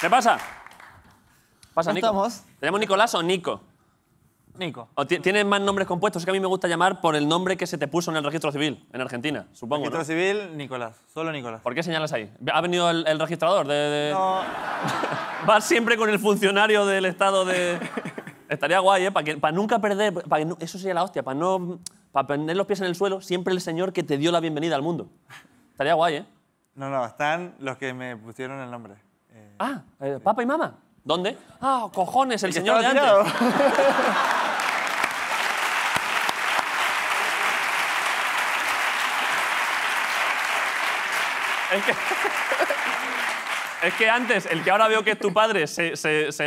¿Qué pasa? ¿Pasa, Nico? ¿Estamos? ¿Tenemos Nicolás o Nico? Nico. ¿O tienes más nombres compuestos? Es que a mí me gusta llamar por el nombre que se te puso en el registro civil, en Argentina, supongo. Registro, ¿no? Civil, Nicolás. Solo Nicolás. ¿Por qué señalas ahí? ¿Ha venido el registrador? No. Vas siempre con el funcionario del estado de... Estaría guay, ¿eh? Para nunca perder... Eso sería la hostia. Para poner los pies en el suelo, siempre el señor que te dio la bienvenida al mundo. Estaría guay, ¿eh? No, no. Están los que me pusieron el nombre. Papá y mamá. ¿Dónde? ¡Ah, cojones! El señor de antes. Es que antes, el que ahora veo que es tu padre, se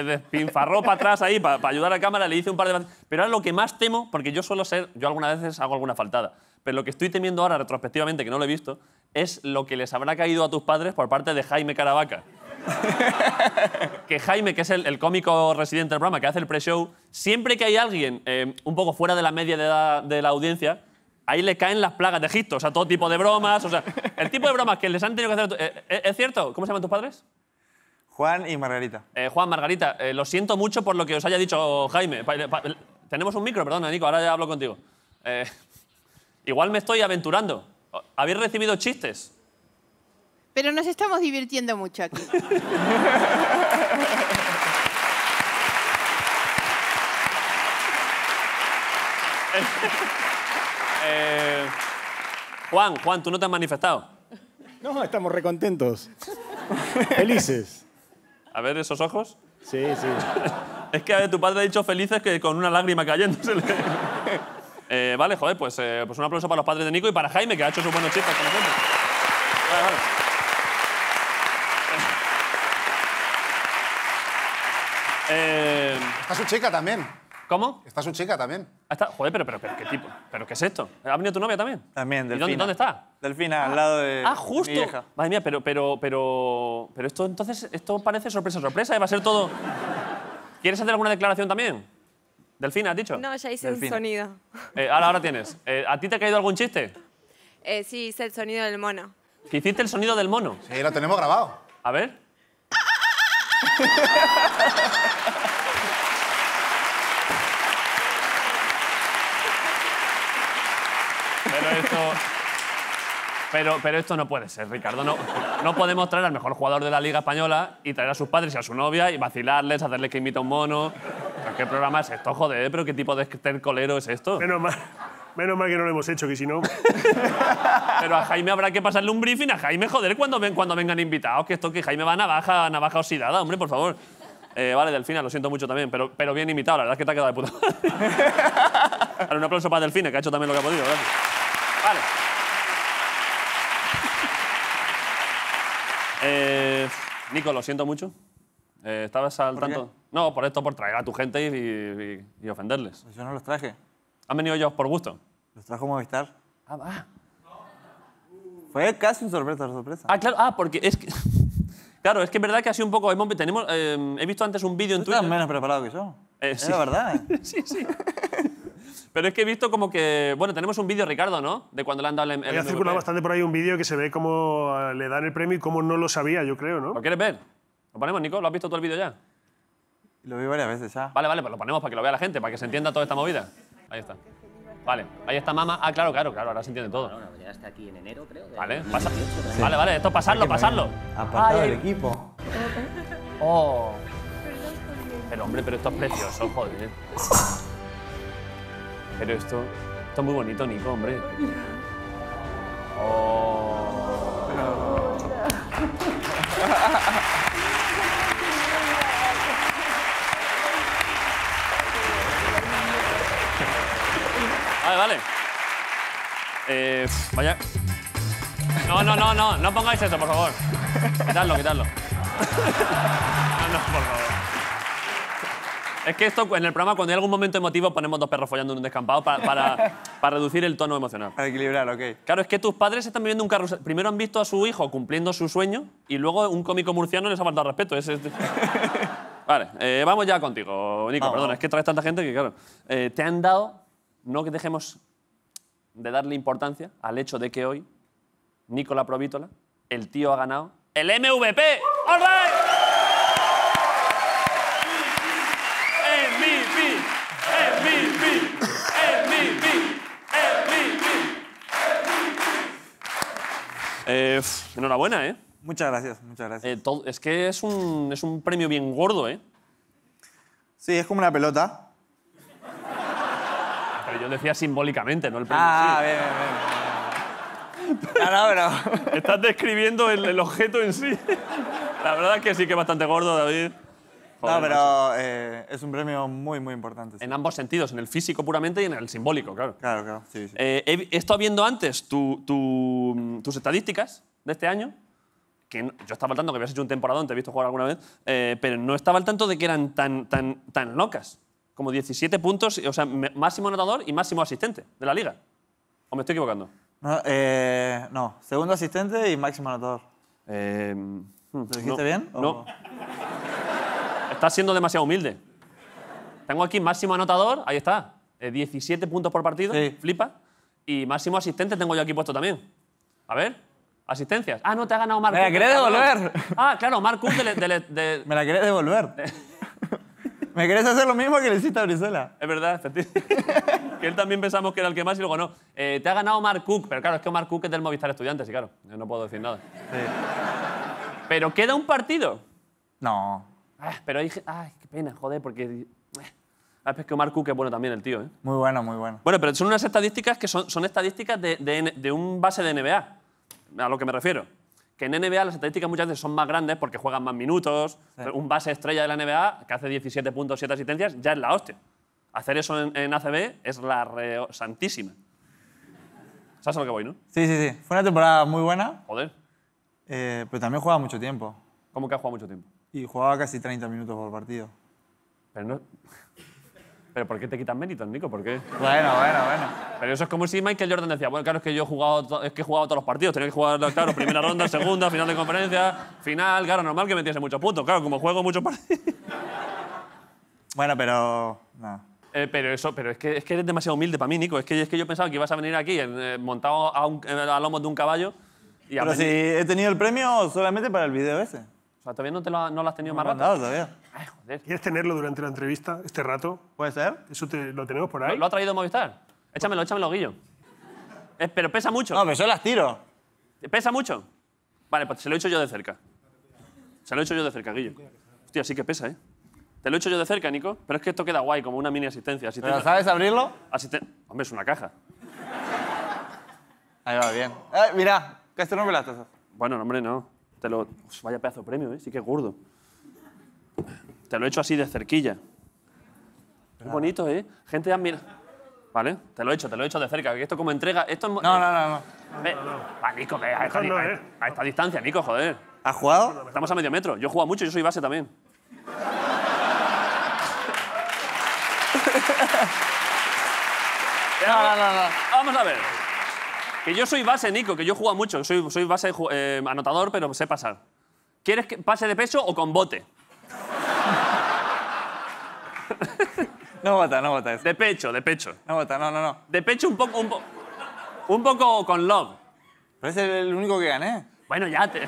despinfarró para atrás ahí para ayudar a la cámara, le hice un par de... Pero ahora lo que más temo, porque yo suelo ser... Yo algunas veces hago alguna faltada, pero lo que estoy temiendo ahora, retrospectivamente, que no lo he visto, es lo que les habrá caído a tus padres por parte de Jaime Caravaca. Que Jaime, que es el cómico residente del programa, que hace el pre-show, siempre que hay alguien un poco fuera de la media de la audiencia, ahí le caen las plagas de Egipto. O sea, todo tipo de bromas, o sea, el tipo de bromas que les han tenido que hacer... ¿Es cierto? ¿Cómo se llaman tus padres? Juan y Margarita. Juan, Margarita, lo siento mucho por lo que os haya dicho Jaime. Tenemos un micro, perdona, Nico, ahora ya hablo contigo. Igual me estoy aventurando. ¿Habéis recibido chistes? Pero nos estamos divirtiendo mucho aquí. Juan, ¿tú no te has manifestado? No, estamos recontentos. Felices. A ver, ¿esos ojos? Sí, sí. Es que a ver, tu padre ha dicho felices que con una lágrima cayéndosele. Vale, joder, pues un aplauso para los padres de Nico y para Jaime, que ha hecho sus buenos chistes con nosotros. Vale. Está su chica también. ¿Cómo? Está su chica también. Joder, pero ¿qué tipo? ¿Pero qué es esto? ¿Ha venido tu novia también? También, Delfina. ¿Y dónde está? Delfina, al lado de... Ah, justo. Mi vieja. Madre mía, pero esto entonces, esto parece sorpresa, ¿eh? Va a ser todo. ¿Quieres hacer alguna declaración también? Delfina, ¿has dicho? No, ya hice el sonido. Ahora tienes. ¿A ti te ha caído algún chiste? Sí, hice el sonido del mono. ¿Que hiciste el sonido del mono? Sí, lo tenemos grabado. A ver. Pero esto no puede ser, Ricardo. No podemos traer al mejor jugador de la Liga Española y traer a sus padres y a su novia y vacilarles, hacerles que imita a un mono. ¿Pero qué programa es esto, joder? ¿Pero qué tipo de estercolero es esto? Menos mal que no lo hemos hecho, que si no... Pero a Jaime habrá que pasarle un briefing. A Jaime, joder, cuando vengan invitados, que esto que Jaime va a navaja oxidada, hombre, por favor. Vale, Delfina, lo siento mucho también, pero bien imitado. La verdad es que te ha quedado de puta madre. Vale, un aplauso para Delfina, que ha hecho también lo que ha podido. Gracias. Vale. Nico, lo siento mucho. ¿Estabas al tanto? ¿Por qué? No, por traer a tu gente y ofenderles. Pues yo no los traje. ¿Han venido ellos por gusto? Los trajo Movistar. Ah, va. Fue casi una sorpresa. Ah, claro, porque es que... Claro, es que es verdad que ha sido un poco... he visto antes un vídeo en Twitter... Tú estás menos preparado que yo. Es la verdad. Sí, sí. Pero es que he visto como que... Bueno, tenemos un vídeo, Ricardo, ¿no? De cuando le han dado el MVP. Ha circulado bastante por ahí un vídeo que se ve cómo le dan el premio y cómo no lo sabía, yo creo, ¿no? ¿Lo quieres ver? ¿Lo ponemos, Nico? ¿Lo has visto tú el vídeo ya? Lo vi varias veces ya. Vale, pues lo ponemos para que lo vea la gente, para que se entienda toda esta movida. Ahí está. Vale, ahí está mamá. Ah, claro, ahora se entiende todo. No, ya está aquí en enero, creo. Vale, sí. Vale, esto pasarlo. Apartado del equipo. Oh. Pero, hombre, esto es precioso, joder. Pero esto es muy bonito, Nico, hombre. Oh. Vale. Vaya. No pongáis esto, por favor. Quitadlo. No, por favor. Es que esto, en el programa, cuando hay algún momento emotivo, ponemos dos perros follando en un descampado para reducir el tono emocional. Para equilibrar, ok. Claro, es que tus padres están viviendo un carrusel. Primero han visto a su hijo cumpliendo su sueño y luego un cómico murciano les ha faltado respeto. Vale, vamos ya contigo, Nico. Perdona, es que traes tanta gente que, claro. Te han dado... No que dejemos de darle importancia al hecho de que hoy Nicolás Provítola, el tío, ha ganado el MVP. ¡All right! Enhorabuena, ¿eh? Muchas gracias, muchas gracias. Es que es un premio bien gordo, ¿eh? Sí, es como una pelota. Pero yo decía simbólicamente, no el premio. Ah, sí. bien. No, pero... Estás describiendo el objeto en sí. La verdad es que sí que es bastante gordo, David. Joder, no, pero es un premio muy, muy importante. Sí. En ambos sentidos, en el físico puramente y en el simbólico, claro. Claro, claro, sí, sí. He estado viendo antes tus estadísticas de este año, que no, yo estaba al tanto que habías hecho un temporadón, te he visto jugar alguna vez, pero no estaba al tanto de que eran tan locas, como 17 puntos, o sea, máximo anotador y máximo asistente de la liga. ¿O me estoy equivocando? No, no. Segundo asistente y máximo anotador. ¿Lo dijiste bien? ¿O? No. Estás siendo demasiado humilde. Tengo aquí máximo anotador, ahí está. 17 puntos por partido, sí. Flipa. Y máximo asistente tengo yo aquí puesto también. A ver, asistencias. Ah, no, te ha ganado Mark Cook. ¿Me la querés devolver? Ah, claro, Mark Cook de... ¿Me la querés devolver? ¿Me querés hacer lo mismo que le hiciste a Brizuela? Es verdad, que él también pensamos que era el que más y luego no. Te ha ganado Mark Cook, pero claro, es que Mark Cook es del Movistar Estudiantes y claro, yo no puedo decir nada. Sí. ¿Pero queda un partido? No. Ah, pero hay... Ay, qué pena, joder, porque... Ah, es que Mark Cook es bueno también el tío, ¿eh? Muy bueno, muy bueno. Bueno, pero son unas estadísticas que son estadísticas de un base de NBA, a lo que me refiero. Que en NBA las estadísticas muchas veces son más grandes porque juegan más minutos. Sí. Un base estrella de la NBA que hace 17 puntos, 7 asistencias, ya es la hostia. Hacer eso en ACB es la santísima. ¿Sabes a lo que voy, no? Sí, sí, sí. Fue una temporada muy buena. Joder. Pero también jugaba mucho tiempo. ¿Cómo que ha jugado mucho tiempo? Y jugaba casi 30 minutos por partido. Pero no... ¿Pero por qué te quitan méritos, Nico? ¿Por qué? Bueno. Pero eso es como si Michael Jordan decía, bueno, claro, es que yo he jugado, todos los partidos. Tenía que jugar, claro, primera ronda, segunda, final de conferencia, final, claro, normal que metiese muchos puntos. Claro, como juego muchos partidos. Bueno, pero... No. Pero es que eres demasiado humilde para mí, Nico. Es que yo pensaba que ibas a venir aquí montado a lomos de un caballo y... Pero si he tenido el premio solamente para el video ese. O sea, ¿todavía no lo has tenido más rato? No, todavía. Ay, joder. ¿Quieres tenerlo durante la entrevista, este rato? ¿Puede ser? ¿Eso lo tenemos por ahí? ¿Lo ha traído Movistar? Échamelo, Guillo. Pero pesa mucho. No, pero yo las tiro. ¿Pesa mucho? Vale, pues se lo he hecho yo de cerca. Guillo. Hostia, sí que pesa, ¿eh? Te lo he hecho yo de cerca, Nico. Pero es que esto queda guay, como una mini asistencia. ¿Pero sabes abrirlo? Hombre, es una caja. Ahí va, bien. Mirá, que este no me las tazas. Bueno, hombre, no. Uf, vaya pedazo de premio, ¿eh? Sí que es gordo. Te lo he hecho así de cerquilla. Qué bonito, ¿eh? Gente admira. Vale, te lo he hecho de cerca. Esto como entrega... Esto es... No. Ah, Nico, ve, a esta distancia, Nico, joder. ¿Has jugado? Estamos a medio metro. Yo he jugado mucho, yo soy base también. No. Vamos a ver. Que yo soy base, Nico, que yo juego mucho. Soy base anotador, pero sé pasar. ¿Quieres que pase de peso o con bote? No bota eso. De pecho. No bota, no. De pecho un poco con love. Pero es el único que gané. Bueno, ya te...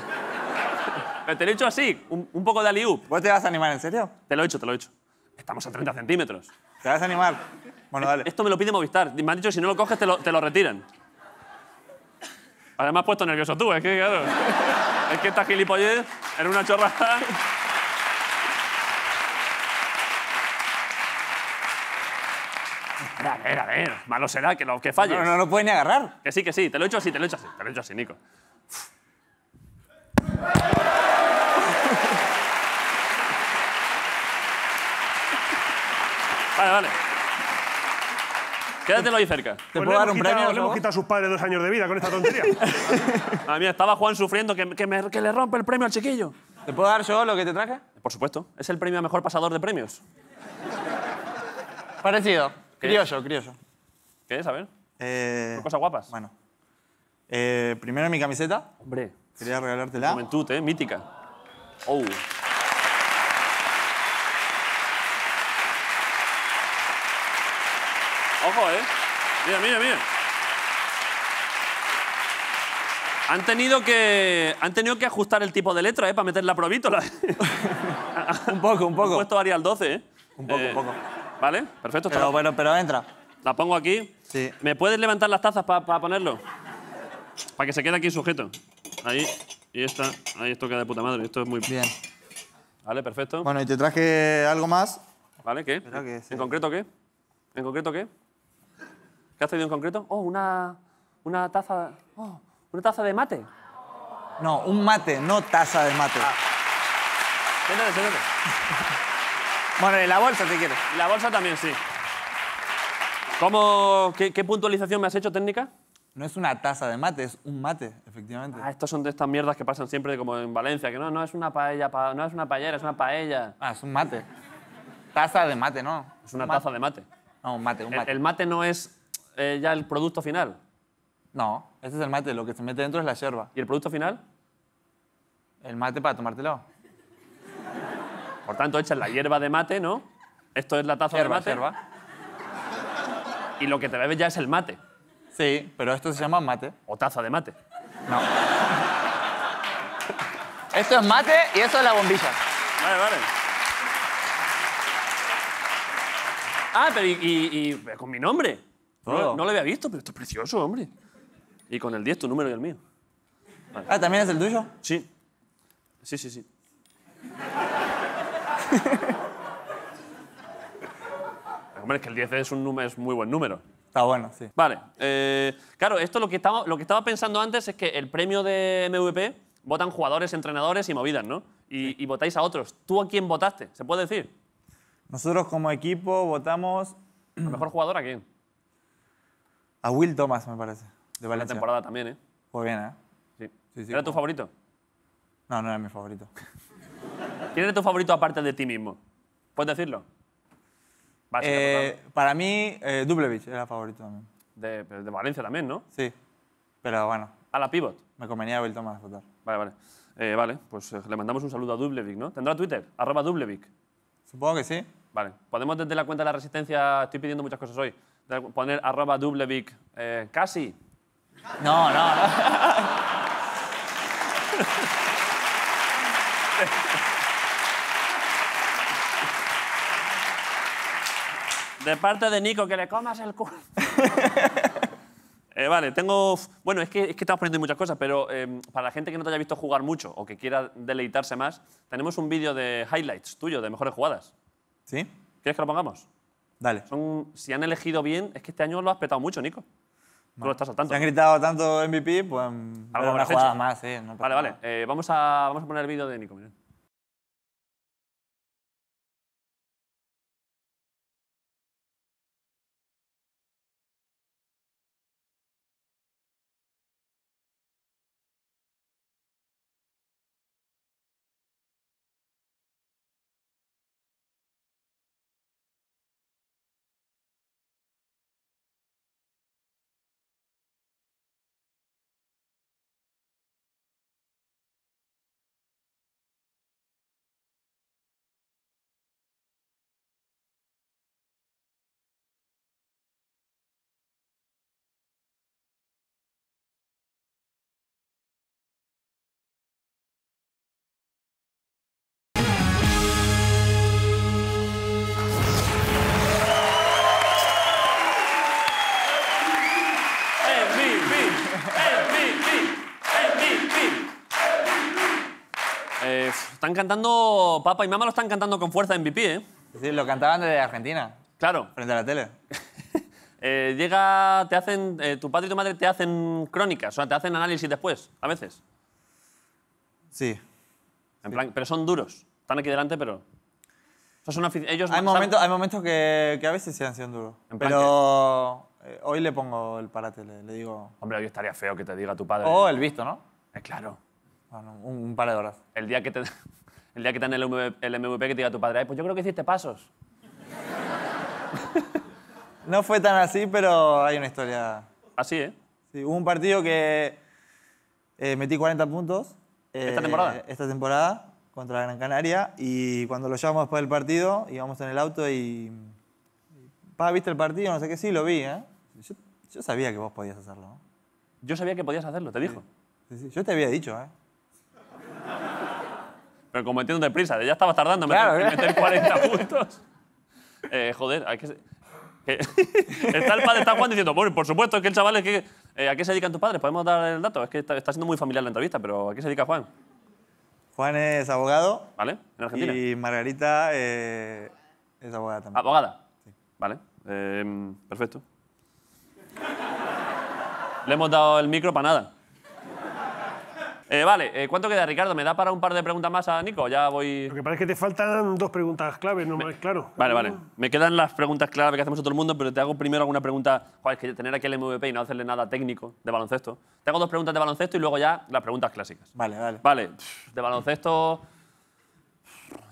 Pero te lo he hecho así, un poco de alley-oop. ¿Vos te vas a animar, en serio? Te lo he hecho. Estamos a 30 centímetros. ¿Te vas a animar? Bueno, dale. Esto me lo pide Movistar. Me han dicho que si no lo coges te lo retiran. Además, puesto nervioso tú, es que, claro. Es que esta gilipollez era una chorrada. A ver. Malo será que falles. No lo puedes ni agarrar. Que sí. Te lo he hecho así. Te lo he hecho así, Nico. Vale. Quédatelo ahí cerca. ¿Te puedo dar un premio? Le hemos quitado a sus padres 2 años de vida con esta tontería. Madre mía, estaba Juan sufriendo que le rompe el premio al chiquillo. ¿Te puedo dar yo lo que te traje? Por supuesto. Es el premio a mejor pasador de premios. Parecido. Crioso. ¿Qué es? A ver. Son cosas guapas. Bueno. Primero mi camiseta. Hombre. Quería regalártela. Joventut, mítica. Oh. Ojo, ¿eh? Mira. Han tenido que ajustar el tipo de letra, ¿eh? Para meter la provítola. Un poco. He puesto Arial 12, ¿eh? Un poco. Vale, perfecto. Pero entra. La pongo aquí. Sí. ¿Me puedes levantar las tazas para ponerlo? Para que se quede aquí sujeto. ahí y esta. Ahí esto queda de puta madre. Esto es muy bien. Vale, perfecto. Bueno, y te traje algo más. Vale, ¿qué? Que sí. ¿En concreto qué? ¿En concreto qué? ¿Qué has traído en concreto? Oh, una taza. Oh, una taza de mate. No, un mate, no taza de mate. Ah. Séntate, séntate. Bueno, y la bolsa, si quieres. La bolsa también, sí. ¿Cómo, qué puntualización me has hecho técnica? No es una taza de mate, es un mate, efectivamente. Ah, estos son de estas mierdas que pasan siempre como en Valencia, que no es una paella, no es una paellera, es una paella. Ah, es un mate. Taza de mate, ¿no? Es una taza de mate. No, un mate, un mate. El mate no es ya el producto final. No, este es el mate, lo que se mete dentro es la yerba. ¿Y el producto final? El mate para tomártelo. Por tanto, echas la hierba de mate, ¿no? Esto es la taza de mate. Yerba. Y lo que te bebes ya es el mate. Sí, pero esto se llama mate. O taza de mate. No. Esto es mate y eso es la bombilla. Vale, vale. Ah, pero y con mi nombre. No lo había visto, pero esto es precioso, hombre. Y con el 10, tu número y el mío. Vale. Ah, ¿también es el tuyo? Sí. Sí, sí, sí. Hombre, es que el 10 es un número, es muy buen número. Está bueno, sí. Vale. Claro, esto lo que estaba pensando antes es que el premio de MVP votan jugadores, entrenadores y movidas, ¿no? Y votáis a otros. ¿Tú a quién votaste? ¿Se puede decir? Nosotros como equipo votamos... ¿El mejor jugador a quién? A Will Thomas, me parece, de Valencia. La temporada también, ¿eh? Fue bien, ¿eh? Sí. Sí, sí. ¿Era tu favorito? No, no era mi favorito. ¿Quién era tu favorito aparte de ti mismo? ¿Puedes decirlo? Para mí, Dubljević era favorito también. De Valencia también, ¿no? Sí, pero bueno. ¿A la pivot? Me convenía Will Thomas votar. Vale, vale. Vale, pues le mandamos un saludo a Dubljević, ¿no? ¿Tendrá Twitter? @Dubljević. Supongo que sí. Vale, podemos desde la cuenta de la Resistencia, estoy pidiendo muchas cosas hoy, poner @Dubljević, casi. No, no, no. De parte de Nico, que le comas el culo. Vale, tengo... Bueno, es que estamos poniendo muchas cosas, pero para la gente que no te haya visto jugar mucho o que quiera deleitarse más, tenemos un vídeo de highlights tuyo, de mejores jugadas. ¿Sí? ¿Quieres que lo pongamos? Dale. Si han elegido bien, es que este año lo has petado mucho, Nico. Bueno, no lo estás al tanto. Si han gritado tanto MVP, pues... Algo más jugada más, sí. No vale, vale. Vamos a poner el vídeo de Nico, miren. Están cantando, papá y mamá lo están cantando con fuerza MVP, ¿eh? Sí, lo cantaban desde Argentina. Claro. Frente a la tele. Te hacen, tu padre y tu madre te hacen crónicas, o sea, te hacen análisis después, a veces. Sí. En plan, pero son duros. Están aquí delante, pero... O sea, ellos hay momentos que a veces se han sido duros. Pero hoy le pongo el parate, le digo... Hombre, hoy estaría feo que te diga tu padre. O el visto, ¿no? Claro. Bueno, un par de horas. El día que te dan el MVP que te diga tu padre, pues yo creo que hiciste pasos. No fue tan así, pero hay una historia. Así, ¿eh? Sí, hubo un partido que metí 40 puntos. ¿Esta temporada? Esta temporada, contra la Gran Canaria. Y cuando lo llevamos después del partido, íbamos en el auto y... Pa, ¿viste el partido? No sé qué, sí, lo vi, ¿eh? Yo sabía que vos podías hacerlo, ¿no? Yo sabía que podías hacerlo, ¿te dijo? Sí, sí, yo te había dicho, ¿eh? Pero como metiéndote prisa, ya estabas tardando en meter 40 puntos. Joder, hay que... Está el padre, está Juan diciendo, bueno, por supuesto, es que el chaval es que... ¿a qué se dedican tus padres? ¿Podemos dar el dato? Es que está siendo muy familiar la entrevista, pero ¿a qué se dedica Juan? Juan es abogado. Vale, en Argentina. Y Margarita es abogada también. ¿Abogada? Sí. Vale, perfecto. Le hemos dado el micro para nada. Vale, ¿cuánto queda, Ricardo? ¿Me da para un par de preguntas más a Nico? Ya voy... Lo que pasa es que te faltan dos preguntas clave, no más, claro. Vale, vale. Me quedan las preguntas clave que hacemos a todo el mundo, pero te hago primero alguna pregunta... Joder, es que tener aquí el MVP y no hacerle nada técnico de baloncesto. Te hago dos preguntas de baloncesto y luego ya las preguntas clásicas. Vale, vale. Vale, de baloncesto...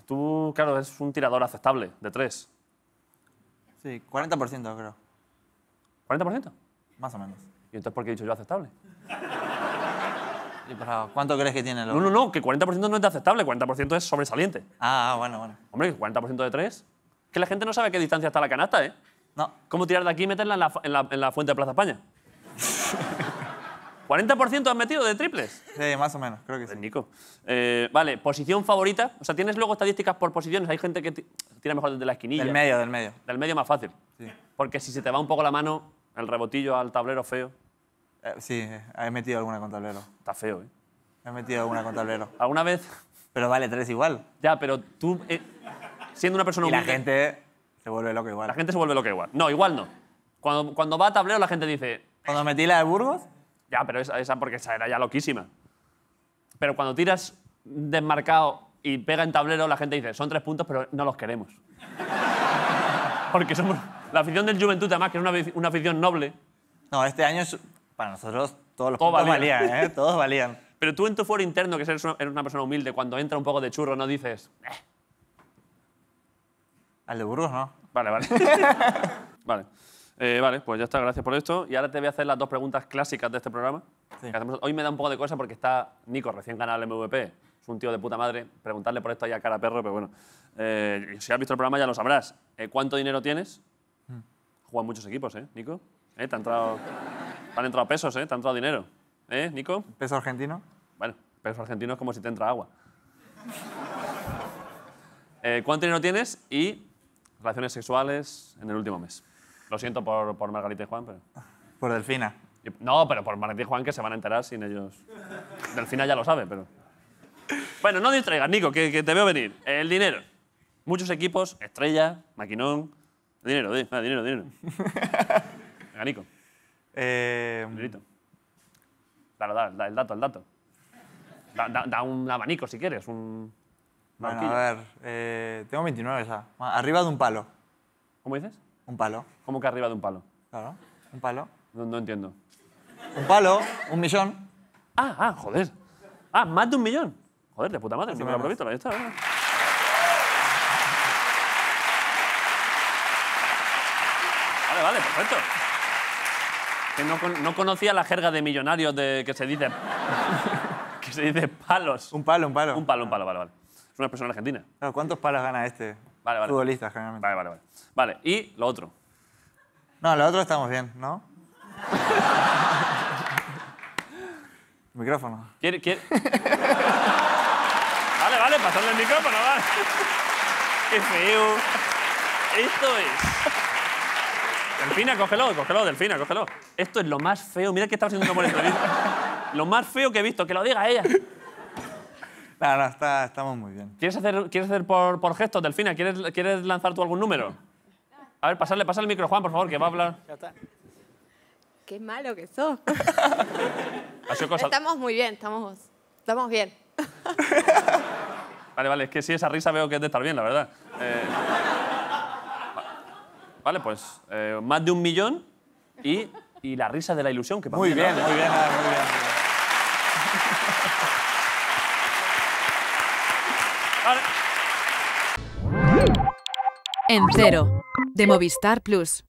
Tú, claro, eres un tirador aceptable, de tres. Sí, 40% creo. ¿40%? Más o menos. ¿Y entonces por qué he dicho yo aceptable? ¿Cuánto crees que tiene? No, no, no, que 40% no es de aceptable, 40% es sobresaliente. Ah, bueno, bueno. Hombre, 40% de 3. Que la gente no sabe a qué distancia está la canasta, ¿eh? No. ¿Cómo tirar de aquí y meterla en la fuente de Plaza España? ¿40% has metido de triples? Sí, más o menos, creo que sí. Nico. Vale, posición favorita. O sea, tienes luego estadísticas por posiciones. Hay gente que tira mejor desde la esquinilla. Del medio, del medio. Del medio más fácil. Sí. Porque si se te va un poco la mano, el rebotillo al tablero feo. Sí, he metido alguna con tablero. Está feo, ¿eh? He metido alguna con tablero. ¿Alguna vez? Pero vale tres igual. Ya, pero tú, siendo una persona humilde... Y la gente se vuelve loca igual. La gente se vuelve loca igual. No, igual no. Cuando va a tablero la gente dice... ¿Cuando metí la de Burgos? Ya, pero esa porque esa era ya loquísima. Pero cuando tiras desmarcado y pega en tablero, la gente dice, son 3 puntos, pero no los queremos. Porque somos... La afición del Joventut, además, que es una afición noble. No, este año... Para nosotros todos los puntos valían, ¿eh? Todos valían. Pero tú en tu foro interno, que eres una persona humilde, cuando entra un poco de churro, ¿no dices? Al de Burgos, ¿no? Vale, vale. Vale. Vale, pues ya está, gracias por esto. Y ahora te voy a hacer las dos preguntas clásicas de este programa. Sí. Hoy me da un poco de cosa porque está Nico, recién ganado el MVP. Es un tío de puta madre. Preguntarle por esto ahí a cara perro, pero bueno. Si has visto el programa ya lo sabrás. ¿Cuánto dinero tienes? Juegan muchos equipos, ¿eh, Nico? Te ha entrado... Te han entrado pesos, ¿eh? Te ha entrado dinero. ¿Eh, Nico? ¿Peso argentino? Bueno, peso argentino es como si te entra agua. ¿Cuánto dinero tienes? Y relaciones sexuales en el último mes. Lo siento por Margarita y Juan, pero... Por Delfina. No, pero por Margarita y Juan, que se van a enterar sin ellos. Delfina ya lo sabe, pero... Bueno, no distraigas, Nico, que te veo venir. El dinero. Muchos equipos, Estrella, Maquinón... Dinero, dinero, dinero. Venga, Nico. Claro, da el dato, el dato. Da un abanico si quieres, un... Bueno, a ver, tengo 29 ya. Arriba de un palo. ¿Cómo dices? Un palo. ¿Cómo que arriba de un palo? Claro, un palo. No entiendo. Un palo, 1 millón. Ah, joder. Ah, más de 1 millón. Joder, de puta madre, si me lo aprovecho, ahí está. Bueno. Vale, vale, perfecto. Que no conocía la jerga de millonarios que se dice... que se dice palos. Un palo, un palo. Un palo, vale, vale. Es una persona argentina. Claro, ¿cuántos palos gana este futbolista, generalmente? Vale, vale, vale. Vale, y lo otro. No, lo otro estamos bien, ¿no? Micrófono. ¿Quiere? Vale, vale, pasarle el micrófono, vale. Qué feo. Esto es... Delfina, cógelo, cógelo, Delfina, cógelo. Esto es lo más feo. Mira que estaba haciendo una buena entrevista. Lo más feo que he visto, que lo diga ella. No, no, estamos muy bien. ¿Quieres hacer por gestos, Delfina? ¿Quieres lanzar tú algún número? A ver, pasa el micro, Juan, por favor, que va a hablar. Ya está. Qué malo que sos. Estamos muy bien, estamos bien. Vale, vale, es que sí, esa risa veo que es de estar bien, la verdad. Vale, pues más de 1 millón y la risa de la ilusión. Que para muy, bien, muy bien, muy bien, muy bien. Vale. En Cero, de Movistar Plus.